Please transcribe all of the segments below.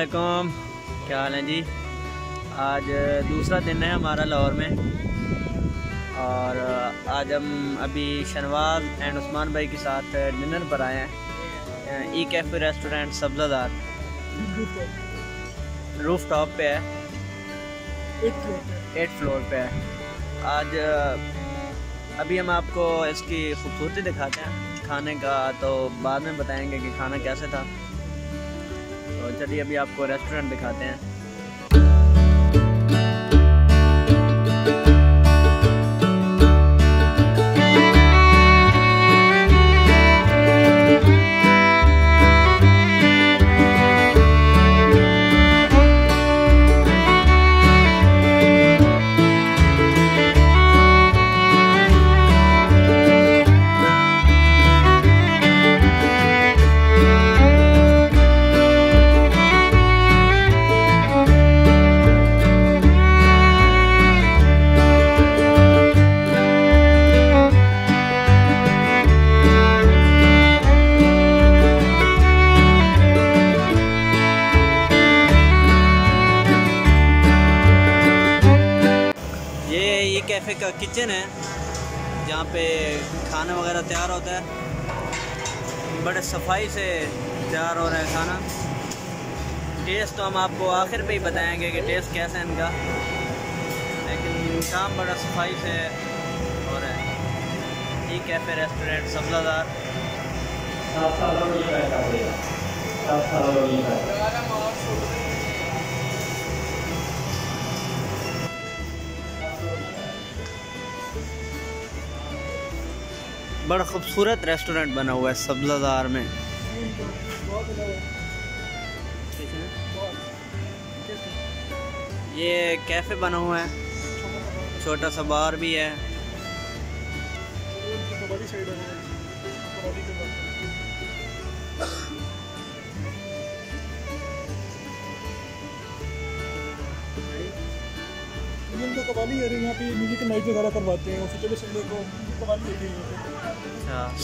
अस्सलामुअलैकुम, क्या हाल है जी। आज दूसरा दिन है हमारा लाहौर में और आज हम अभी शनवाज एंड उस्मान भाई के साथ डिनर पर आए हैं। E cafe restaurant Sabzazar roof top पे है, 8th फ्लोर पे है। आज अभी हम आपको इसकी खूबसूरती दिखाते हैं खाने का, तो बाद में बताएंगे कि खाना कैसे था। तो चलिए अभी आपको रेस्टोरेंट दिखाते हैं। कैफ़े का किचन है जहाँ पे खाना वगैरह तैयार होता है। बड़े सफाई से तैयार हो रहा है खाना। टेस्ट तो हम आपको आखिर पे ही बताएंगे कि टेस्ट कैसा है इनका, लेकिन काम बड़ा सफाई से हो रहा है। E cafe restaurant Sabzazar. बड़ा खूबसूरत रेस्टोरेंट बना हुआ है सब्जादार में। ये कैफ़े बना हुआ है, छोटा सा बार भी है।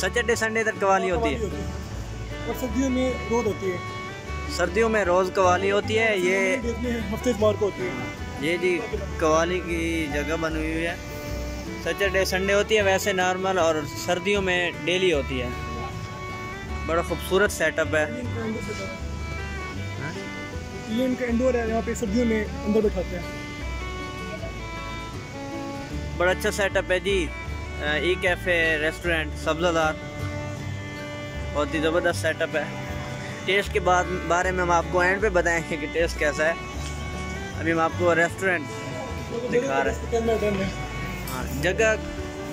सैटरडे संडे तक कवाली होती है और सर्दियों में रोज होती है। सर्दियों में रोज कवाली होती है। ये हफ्ते इतवार को होती है। ये जी कवाली की जगह बनी हुई है। सैटरडे संडे होती है वैसे नॉर्मल, और सर्दियों में डेली होती है। बड़ा खूबसूरत सेटअप है। ये इनका इंडोर है, यहाँ पे सर्दियों में अंदर बैठाते हैं। बड़ा अच्छा सेटअप है जी। ई कैफ़े रेस्टोरेंट सब्जादार बहुत ही ज़बरदस्त सेटअप है। टेस्ट के बारे में हम आपको एंड पे बताएंगे कि टेस्ट कैसा है। अभी हम आपको रेस्टोरेंट दिखा रहे हैं। हाँ, जगह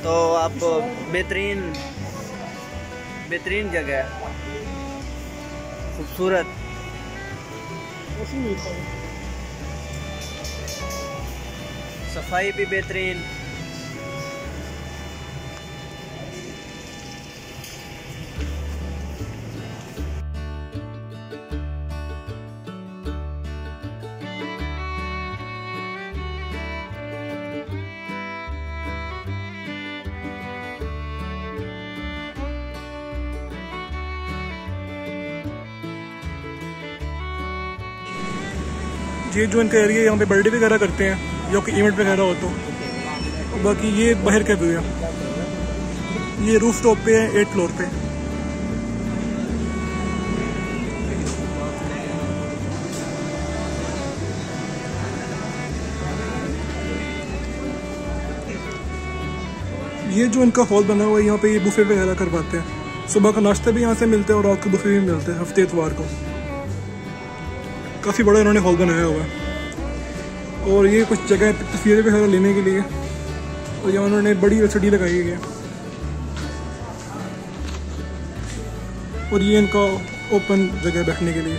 तो आपको बेहतरीन जगह है, खूबसूरत। सफाई भी बेहतरीन। ये जो इनका एरिया, यहाँ पे बर्थडे वगैरह करते हैं या कोई इवेंट वगैरह हो तो। बाकी ये बाहर कैफे है, ये रूफ टॉप पे है, 8th फ्लोर पे। ये जो इनका हॉल बना हुआ है, यहाँ पे ये बुफे वगैरह करवाते हैं। सुबह का नाश्ता भी यहाँ से मिलता है और रात को बुफे भी मिलते हैं हफ्ते इतवार को। काफ़ी बड़ा इन्होंने हॉल बनाया हुआ है और ये कुछ जगह तस्वीरें वगैरह लेने के लिए, और यहाँ उन्होंने बड़ी एलसीडी लगाई हुई है। और ये इनका ओपन जगह बैठने के लिए।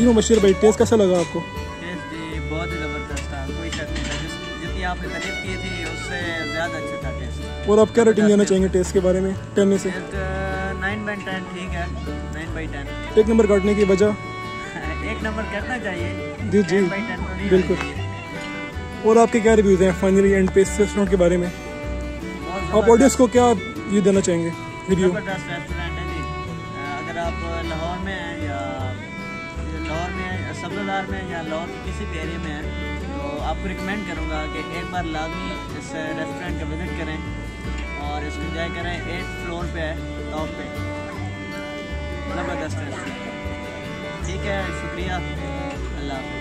जी मुबशर भाई, टेस्ट कैसा लगा आपको? टेस्ट बहुत ही ज़बरदस्त था, कोई शक नहीं था। जितनी आपने तारीफ की थी उससे ज़्यादा अच्छा था टेस्ट। और आप क्या रेटिंग देना चाहेंगे टेस्ट के बारे में 10 में से? 9/10 ठीक है, 9/10। एक नंबर काटने की वजह? एक नंबर करना चाहिए। जी जी बिल्कुल। और आपके क्या रिव्यूज़ हैं फाइनली एंड पे इस रेस्टोरेंट के बारे में? आप ऑडियंस को क्या ये देना चाहेंगे रिव्यू? ज़बरदस्त रेस्टोरेंट है जी। अगर आप लाहौर में हैं या सबज़ार में या लाहौर के किसी भी एरिया में हैं तो आपको रिकमेंड करूँगा कि एक बार लाजमी इस रेस्टोरेंट का विज़िट करें और इसको एंजॉय करें। 8th फ्लोर पे है, टॉप पे। ज़बरदस्त रेस्टोरेंट। ठीक है, शुक्रिया, अल्लाह।